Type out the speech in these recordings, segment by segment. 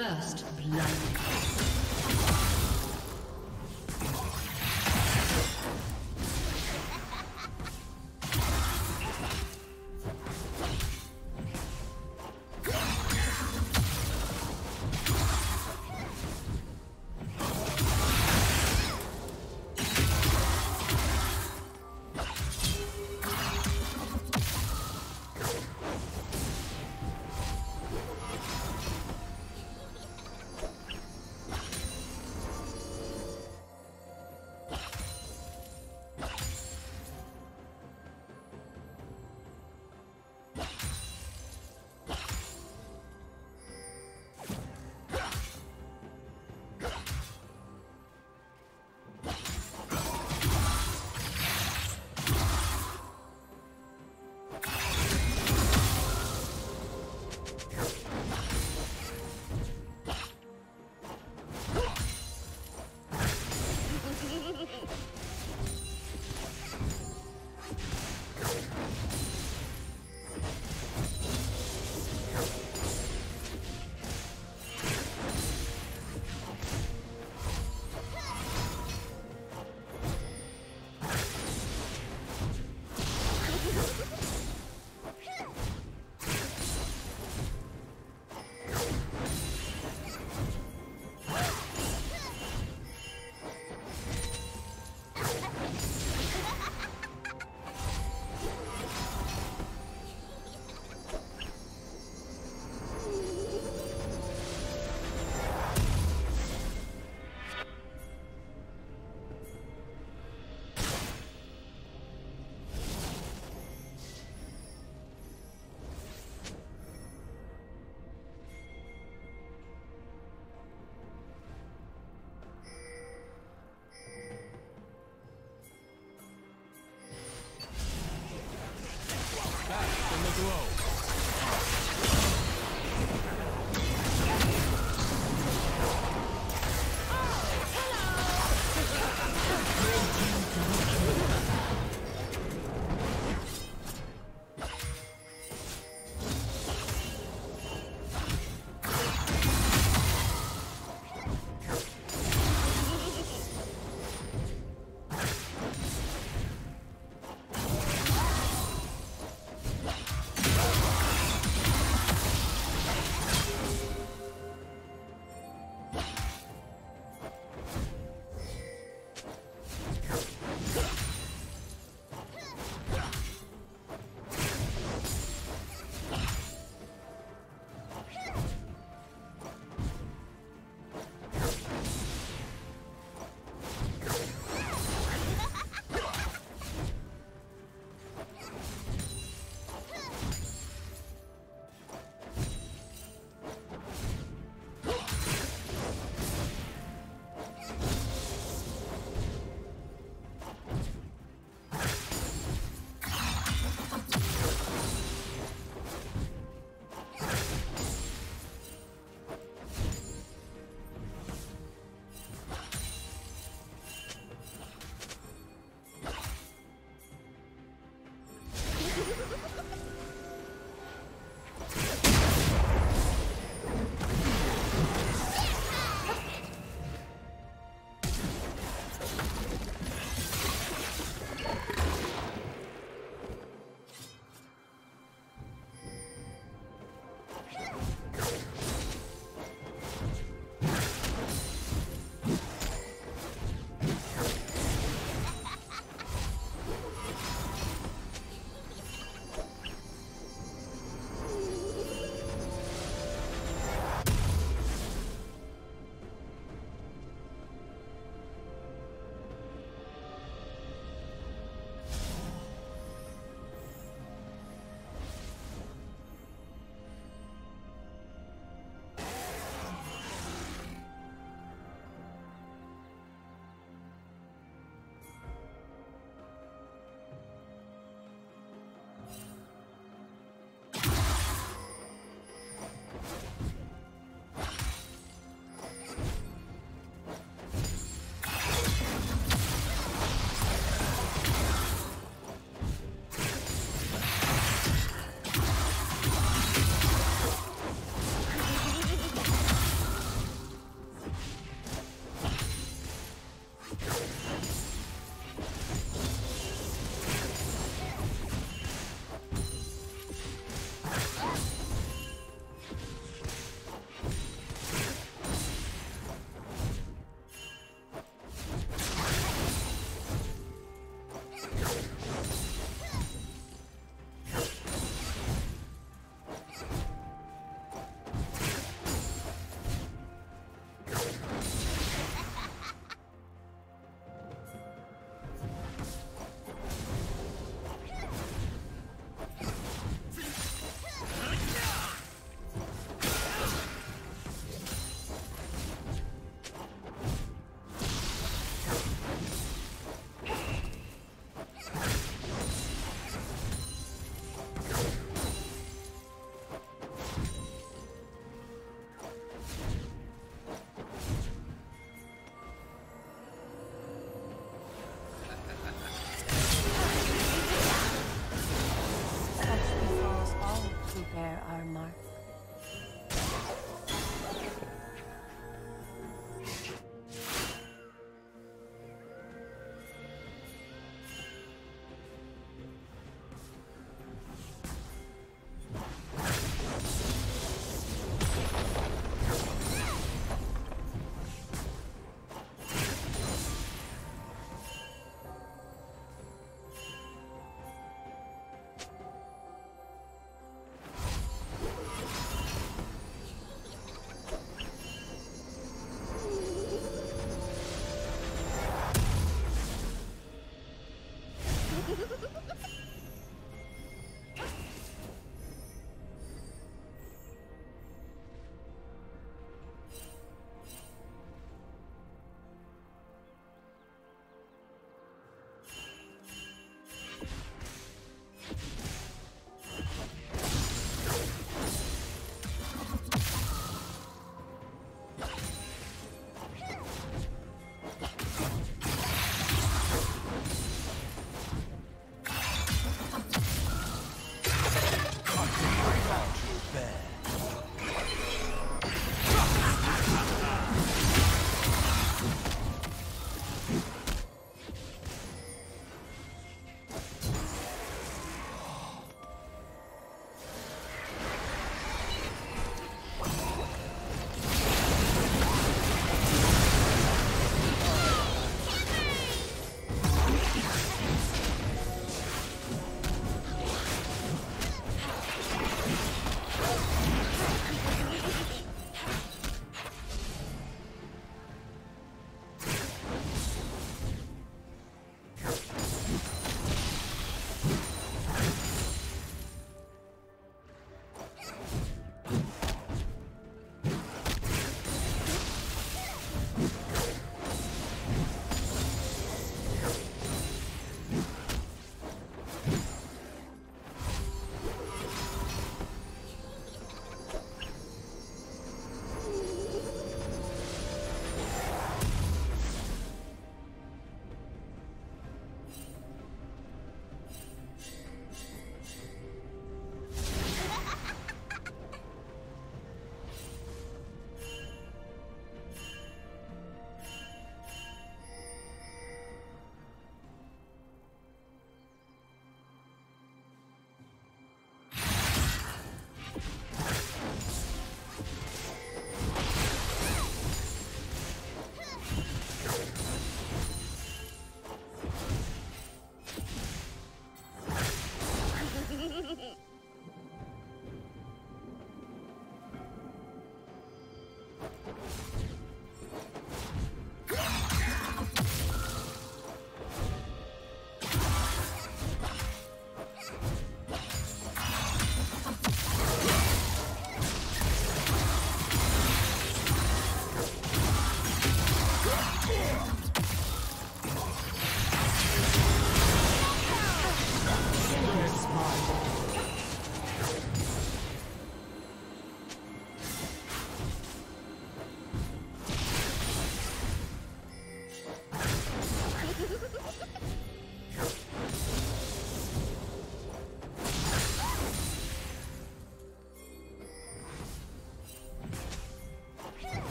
First blood.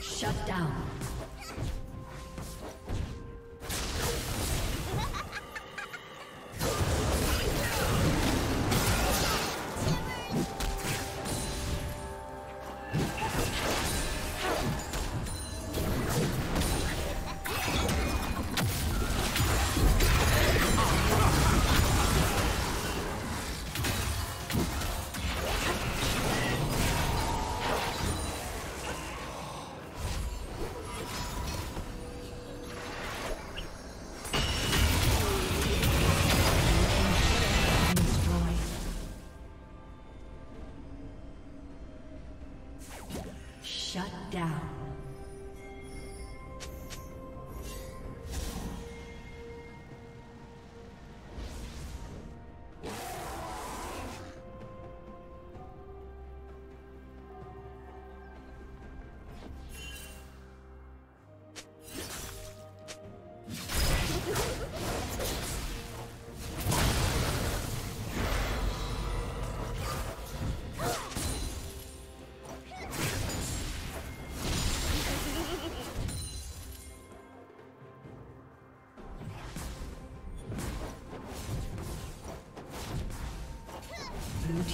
Shut down. Blue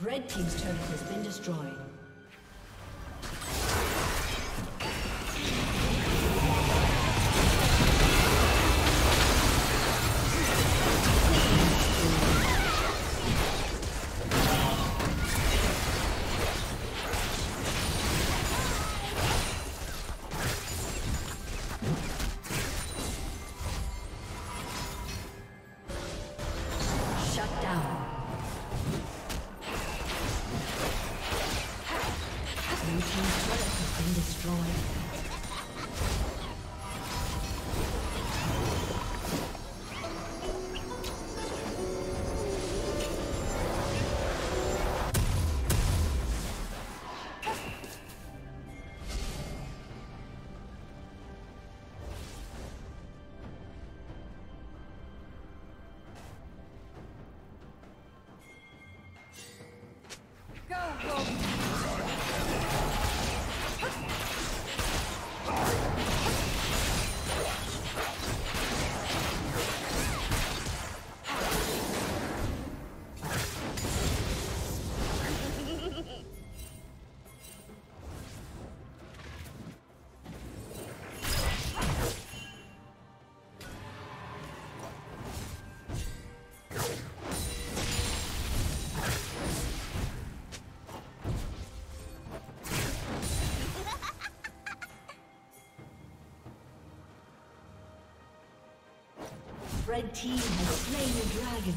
Red team's turret has been destroyed. Go, go. Red team has slain the dragon.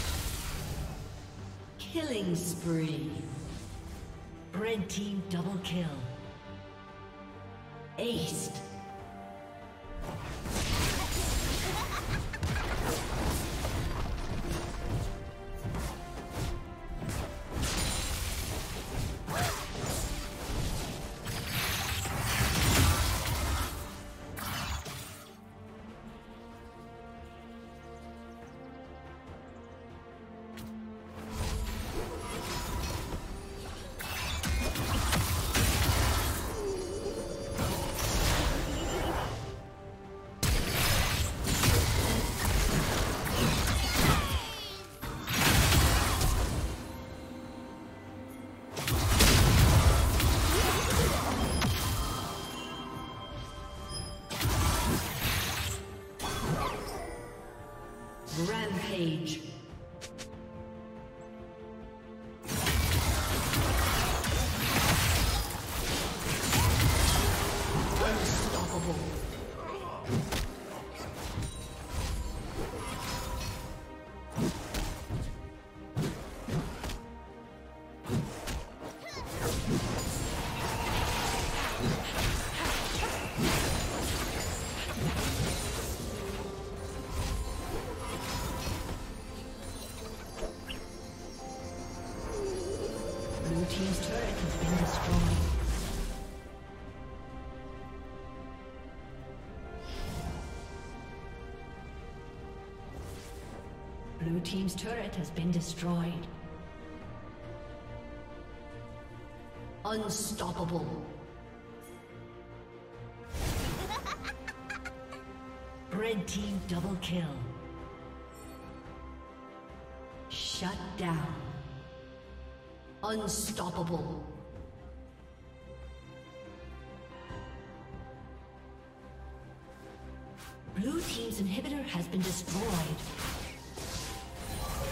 Killing spree. Red team double kill. Aced. Rampage. Unstoppable. Blue team's turret has been destroyed. Unstoppable. Red team double kill. Shut down. Unstoppable. Blue team's inhibitor has been destroyed.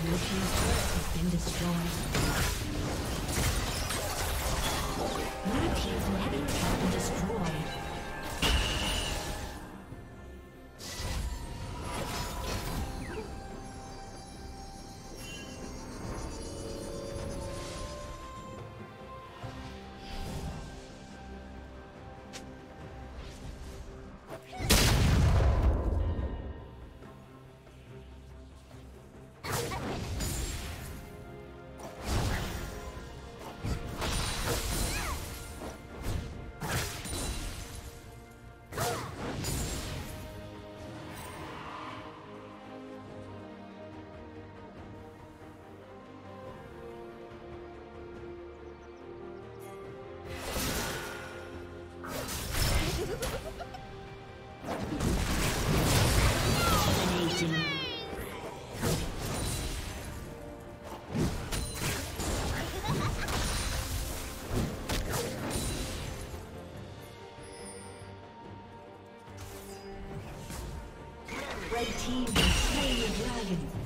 Blue team's turret has been destroyed. Blue team's inhibitor has been destroyed. Red team has slain the dragon.